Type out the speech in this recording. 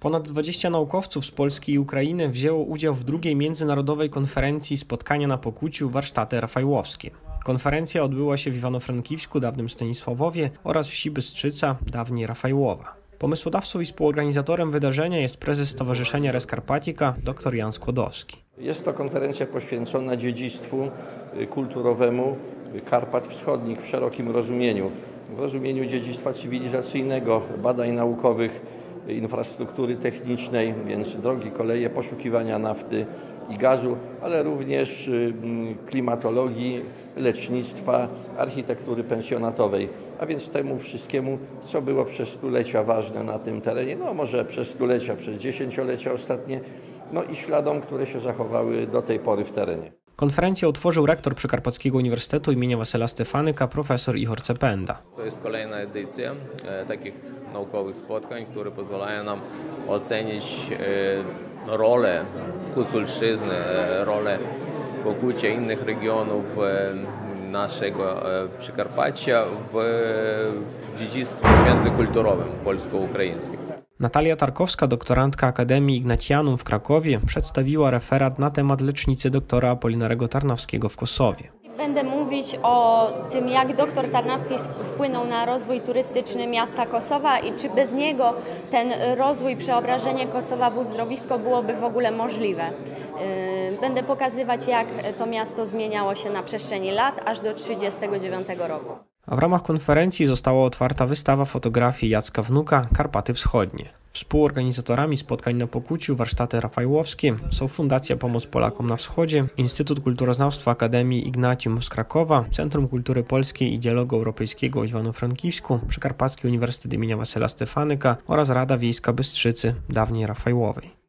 Ponad 20 naukowców z Polski i Ukrainy wzięło udział w drugiej międzynarodowej konferencji Spotkania na Pokuciu Warsztaty Rafajłowskie. Konferencja odbyła się w Iwano-Frankiwsku, dawnym Stanisławowie, oraz wsi Bystrzyca, dawniej Rafajłowa. Pomysłodawcą i współorganizatorem wydarzenia jest prezes Stowarzyszenia Res Carpathica, dr Jan Skłodowski. Jest to konferencja poświęcona dziedzictwu kulturowemu Karpat Wschodnich w szerokim rozumieniu. W rozumieniu dziedzictwa cywilizacyjnego, badań naukowych, infrastruktury technicznej, więc drogi, koleje, poszukiwania nafty i gazu, ale również klimatologii, lecznictwa, architektury pensjonatowej. A więc temu wszystkiemu, co było przez stulecia ważne na tym terenie, no może przez stulecia, przez dziesięciolecia ostatnie, no i śladom, które się zachowały do tej pory w terenie. Konferencję otworzył rektor Przykarpackiego Uniwersytetu im. Wasyla Stefanyka, profesor Ihor Cependa. To jest kolejna edycja takich naukowych spotkań, które pozwalają nam ocenić rolę Huculszczyzny, rolę Pokucia innych regionów naszego Przykarpacia w dziedzictwie międzykulturowym polsko-ukraińskim. Natalia Tarkowska, doktorantka Akademii Ignacianum w Krakowie, przedstawiła referat na temat lecznicy doktora Apolinarego Tarnawskiego w Kosowie. Będę mówić o tym, jak dr Tarnawski wpłynął na rozwój turystyczny miasta Kosowa i czy bez niego ten rozwój, przeobrażenie Kosowa w uzdrowisko byłoby w ogóle możliwe. Będę pokazywać, jak to miasto zmieniało się na przestrzeni lat, aż do 1939 roku. A w ramach konferencji została otwarta wystawa fotografii Jacka Wnuka Karpaty Wschodnie. Współorganizatorami spotkań na Pokuciu Warsztaty Rafajłowskie są Fundacja Pomoc Polakom na Wschodzie, Instytut Kulturoznawstwa Akademii Ignatium z Krakowa, Centrum Kultury Polskiej i Dialogu Europejskiego w Iwano-Frankivsku, Przykarpacki Uniwersytet im. Wasyla Stefanyka oraz Rada Wiejska Bystrzycy, dawniej Rafajłowej.